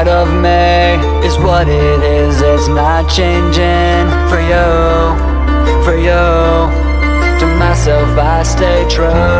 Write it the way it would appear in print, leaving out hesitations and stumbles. inside of me is what it is. It's not changing for you, for you. To myself I stay true.